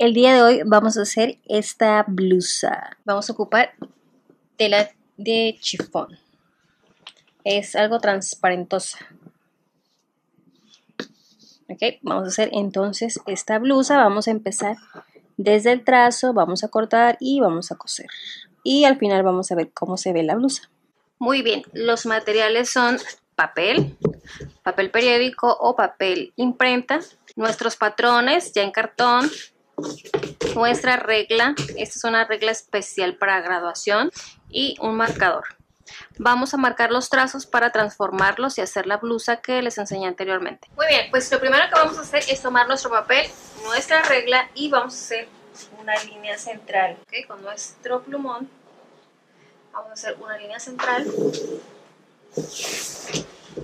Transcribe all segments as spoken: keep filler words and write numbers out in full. El día de hoy vamos a hacer esta blusa. Vamos a ocupar tela de chifón. Es algo transparentosa. Ok, vamos a hacer entonces esta blusa. Vamos a empezar desde el trazo, vamos a cortar y vamos a coser. Y al final vamos a ver cómo se ve la blusa. Muy bien, los materiales son papel, papel periódico o papel imprenta. Nuestros patrones ya en cartón. Nuestra regla, esta es una regla especial para graduación, y un marcador. Vamos a marcar los trazos para transformarlos y hacer la blusa que les enseñé anteriormente. Muy bien, pues lo primero que vamos a hacer es tomar nuestro papel, nuestra regla, y vamos a hacer una línea central. ¿Okay? Con nuestro plumón vamos a hacer una línea central.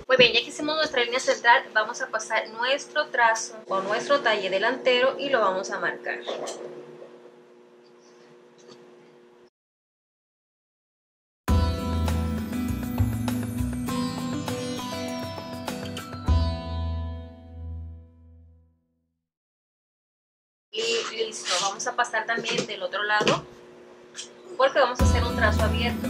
Muy bien, ya que hicimos nuestra línea central, vamos a pasar nuestro trazo con nuestro talle delantero y lo vamos a marcar. Y listo, vamos a pasar también del otro lado porque vamos a hacer un trazo abierto.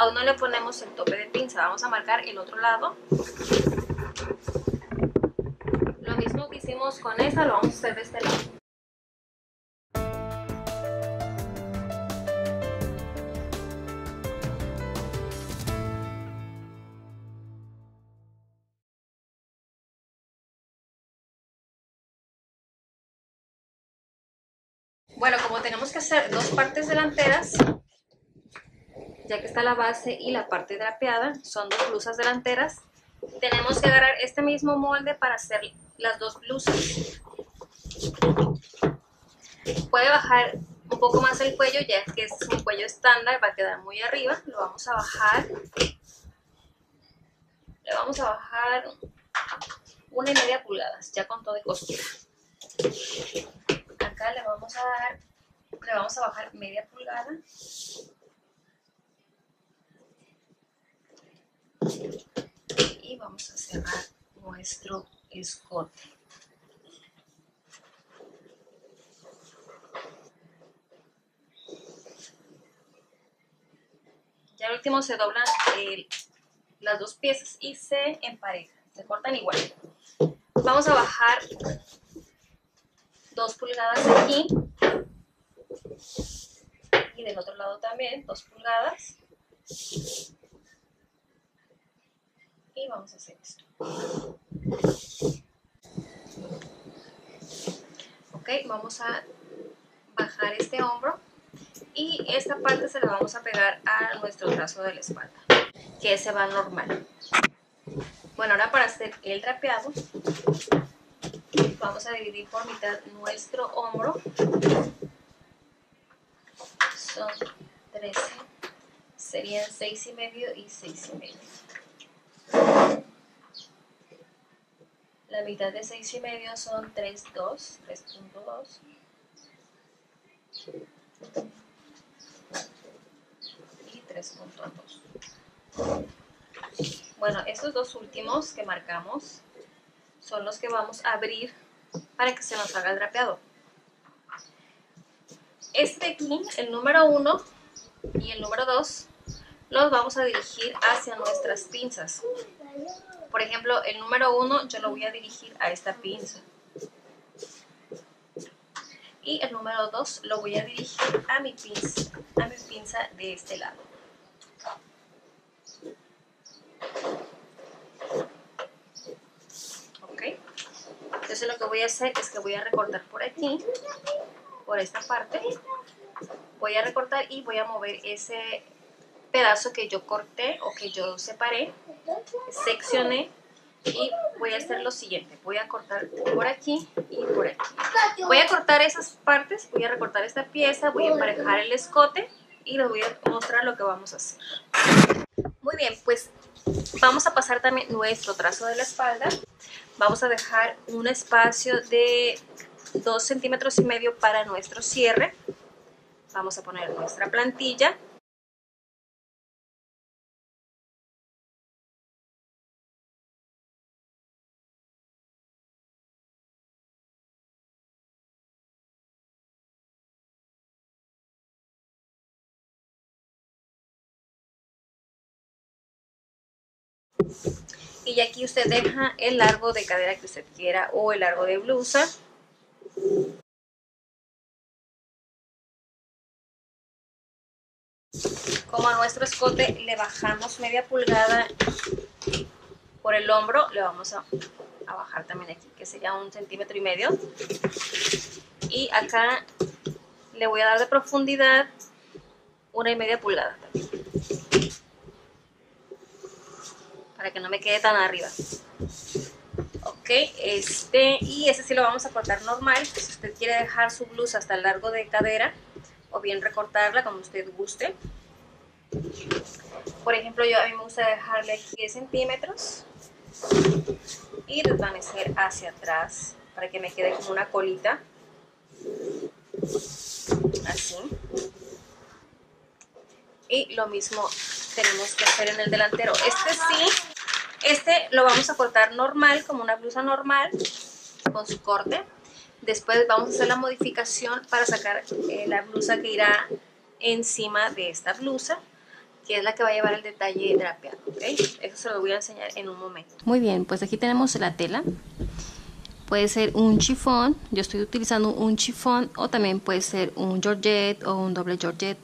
Aún no le ponemos el tope de pinza, vamos a marcar el otro lado. Lo mismo que hicimos con esta, lo vamos a hacer de este lado. Bueno, como tenemos que hacer dos partes delanteras, ya que está la base y la parte drapeada, son dos blusas delanteras, tenemos que agarrar este mismo molde para hacer las dos blusas. Puede bajar un poco más el cuello, ya que es un cuello estándar, va a quedar muy arriba. Lo vamos a bajar, le vamos a bajar una y media pulgadas, ya con todo de costura. Acá le vamos a dar, le vamos a bajar media pulgada. Y vamos a cerrar nuestro escote. Ya al último se doblan el, las dos piezas y se emparejan, se cortan igual. Vamos a bajar dos pulgadas aquí y del otro lado también dos pulgadas. Y vamos a hacer esto. Ok, vamos a bajar este hombro y esta parte se la vamos a pegar a nuestro trazo de la espalda, que se va normal. Bueno, ahora para hacer el drapeado, vamos a dividir por mitad nuestro hombro. Son trece, serían seis y medio y seis y medio. La mitad de seis y medio son tres punto dos, tres punto dos y tres punto dos. Bueno, estos dos últimos que marcamos son los que vamos a abrir para que se nos haga el drapeado. Este de aquí, el número uno y el número dos, los vamos a dirigir hacia nuestras pinzas. Por ejemplo, el número uno yo lo voy a dirigir a esta pinza. Y el número dos lo voy a dirigir a mi pinza, a mi pinza de este lado. Ok. Entonces lo que voy a hacer es que voy a recortar por aquí, por esta parte. Voy a recortar y voy a mover ese pedazo que yo corté o que yo separé, seccioné, y voy a hacer lo siguiente: voy a cortar por aquí y por aquí, voy a cortar esas partes, voy a recortar esta pieza, voy a emparejar el escote y les voy a mostrar lo que vamos a hacer. Muy bien, pues vamos a pasar también nuestro trazo de la espalda. Vamos a dejar un espacio de dos centímetros y medio para nuestro cierre. Vamos a poner nuestra plantilla. Y aquí usted deja el largo de cadera que usted quiera o el largo de blusa. Como a nuestro escote le bajamos media pulgada por el hombro, le vamos a, a bajar también aquí, que sería un centímetro y medio. Y acá le voy a dar de profundidad una y media pulgada también, para que no me quede tan arriba. Ok, este, y ese sí lo vamos a cortar normal. Si usted quiere dejar su blusa hasta el largo de cadera, o bien recortarla como usted guste. Por ejemplo, yo a mí me gusta dejarle aquí diez centímetros y desvanecer hacia atrás para que me quede como una colita, así. Y lo mismo tenemos que hacer en el delantero. Este sí, este lo vamos a cortar normal, como una blusa normal, con su corte. Después vamos a hacer la modificación para sacar eh, la blusa que irá encima de esta blusa, que es la que va a llevar el detalle drapeado, ¿ok? Eso se lo voy a enseñar en un momento. Muy bien, pues aquí tenemos la tela. Puede ser un chifón, yo estoy utilizando un chifón, o también puede ser un georgette o un doble georgette,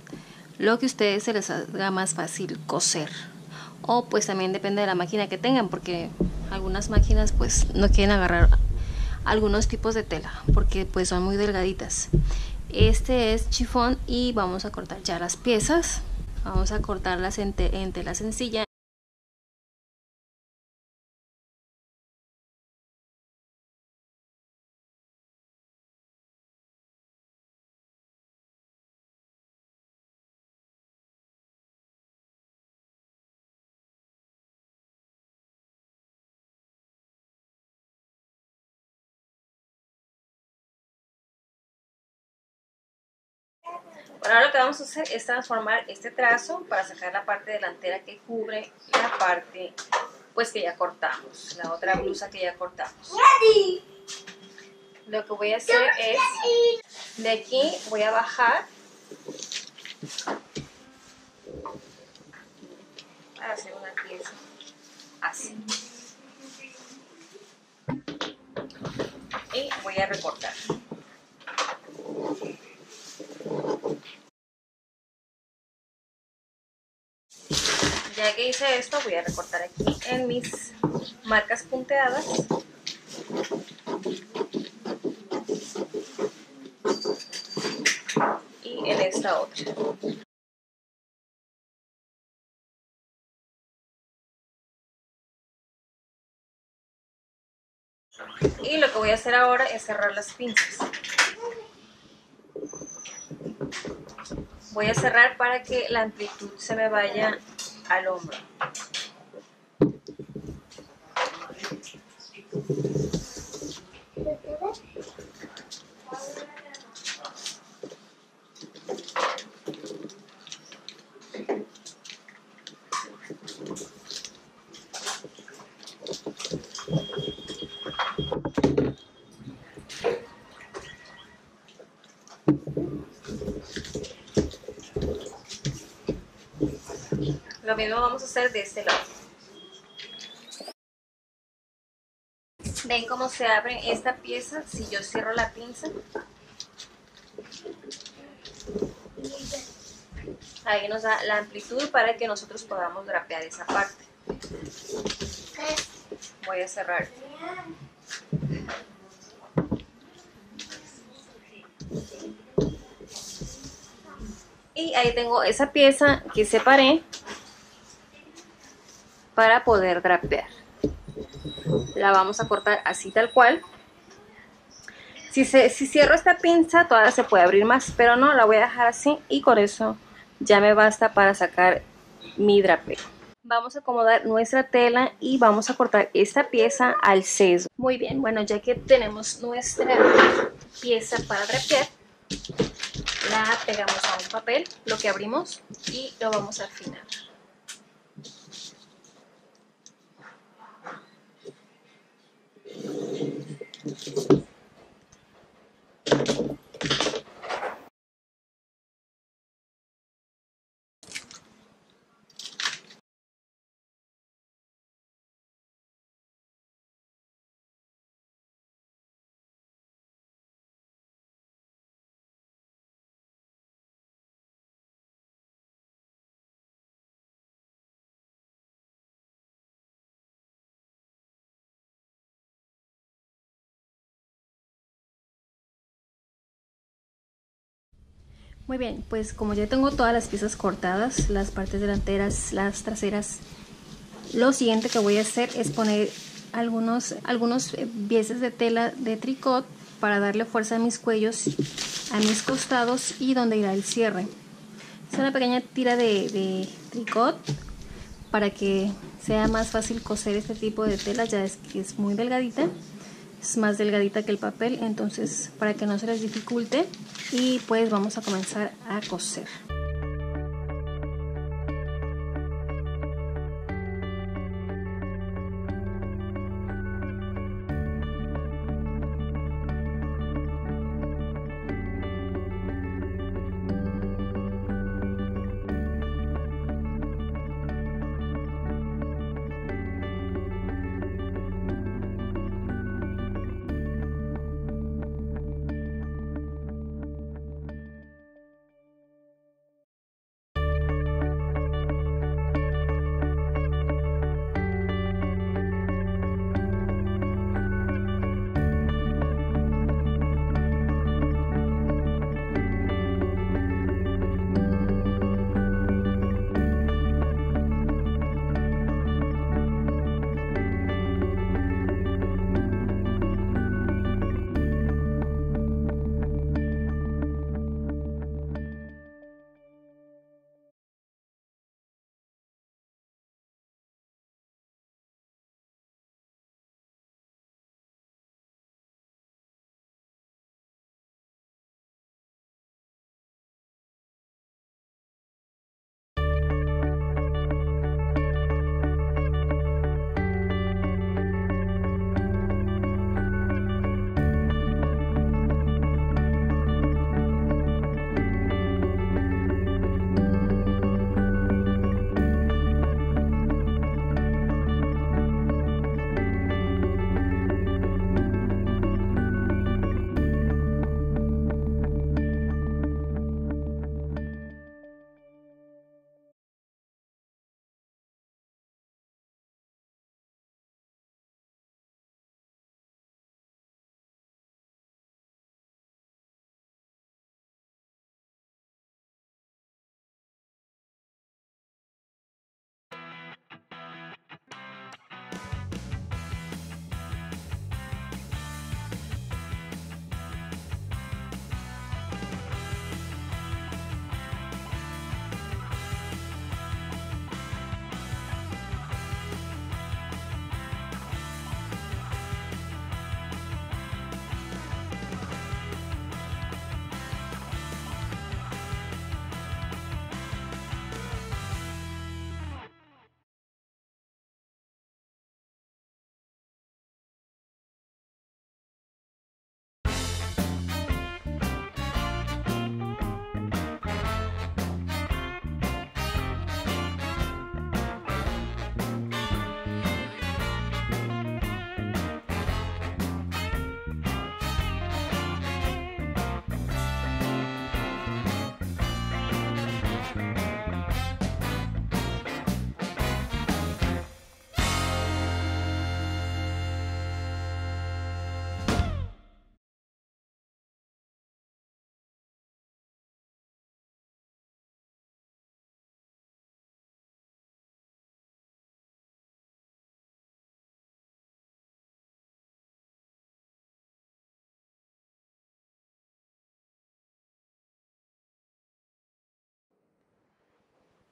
lo que a ustedes se les haga más fácil coser. O pues también depende de la máquina que tengan, porque algunas máquinas pues no quieren agarrar algunos tipos de tela porque pues son muy delgaditas. Este es chifón y vamos a cortar ya las piezas. Vamos a cortarlas en, te en tela sencilla. Bueno, ahora lo que vamos a hacer es transformar este trazo para sacar la parte delantera que cubre la parte pues que ya cortamos, la otra blusa que ya cortamos. Lo que voy a hacer es, de aquí voy a bajar para hacer una pieza así. Y voy a recortar. Ya que hice esto, voy a recortar aquí en mis marcas punteadas. Y en esta otra. Y lo que voy a hacer ahora es cerrar las pinzas. Voy a cerrar para que la amplitud se me vaya al hombro. Lo mismo vamos a hacer de este lado. Ven cómo se abre esta pieza si yo cierro la pinza. Ahí nos da la amplitud para que nosotros podamos drapear esa parte. Voy a cerrar. Y ahí tengo esa pieza que separé para poder drapear. La vamos a cortar así tal cual. Si, se, si cierro esta pinza todavía se puede abrir más, pero no, la voy a dejar así y con eso ya me basta para sacar mi drapeo. Vamos a acomodar nuestra tela y vamos a cortar esta pieza al sesgo. Muy bien, bueno, ya que tenemos nuestra pieza para drapear, la pegamos a un papel, lo que abrimos, y lo vamos a afinar. Muy bien, pues como ya tengo todas las piezas cortadas, las partes delanteras, las traseras, lo siguiente que voy a hacer es poner algunos, algunos piezas de tela de tricot para darle fuerza a mis cuellos, a mis costados y donde irá el cierre. Es una pequeña tira de, de tricot para que sea más fácil coser este tipo de tela, ya es que es muy delgadita. Es más delgadita que el papel, entonces para que no se les dificulte, y pues vamos a comenzar a coser.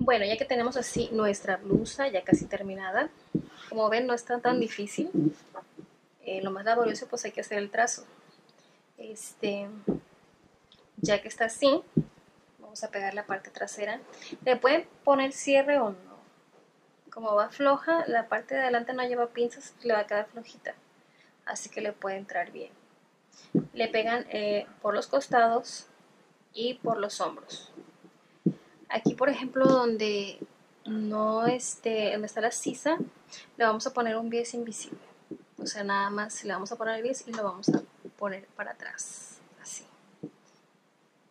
Bueno, ya que tenemos así nuestra blusa ya casi terminada, como ven no es tan, tan difícil, eh, lo más laborioso pues hay que hacer el trazo. Este, ya que está así, vamos a pegar la parte trasera, le pueden poner cierre o no, como va floja, la parte de adelante no lleva pinzas, le va a quedar flojita, así que le puede entrar bien. Le pegan eh, por los costados y por los hombros. Aquí, por ejemplo, donde no este, donde está la sisa, le vamos a poner un bies invisible. O sea, nada más le vamos a poner el bies y lo vamos a poner para atrás, así.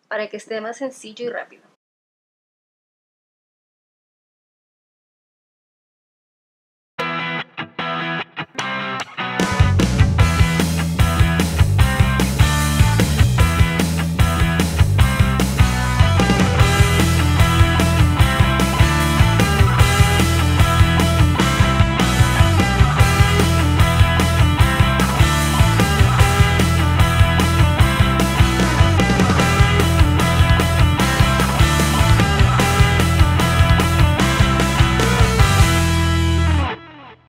Para que esté más sencillo y rápido.